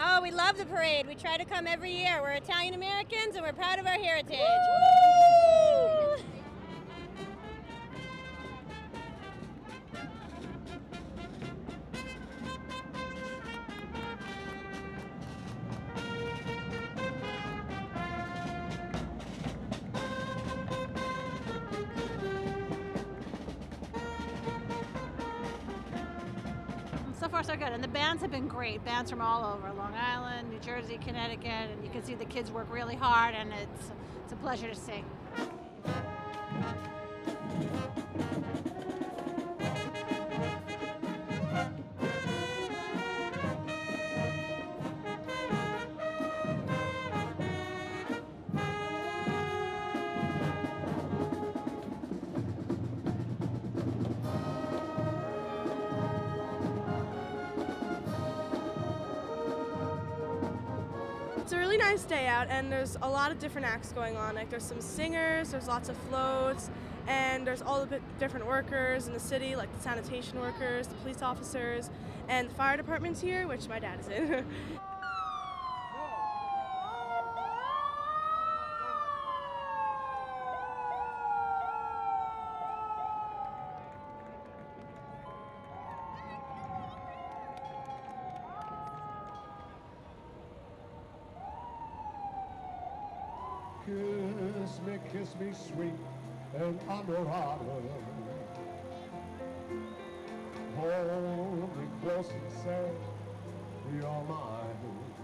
Oh, we love the parade. We try to come every year. We're Italian Americans and we're proud of our heritage. Woo! So far so good, and the bands have been great. Bands from all over, Long Island, New Jersey, Connecticut, and you can see the kids work really hard, and it's a pleasure to see. It's a really nice day out, and there's a lot of different acts going on. Like, there's some singers, there's lots of floats, and there's all the different workers in the city, like the sanitation workers, the police officers, and the fire department's here, which my dad is in. Kiss me sweet and honorable. Hold me close and say, you're mine.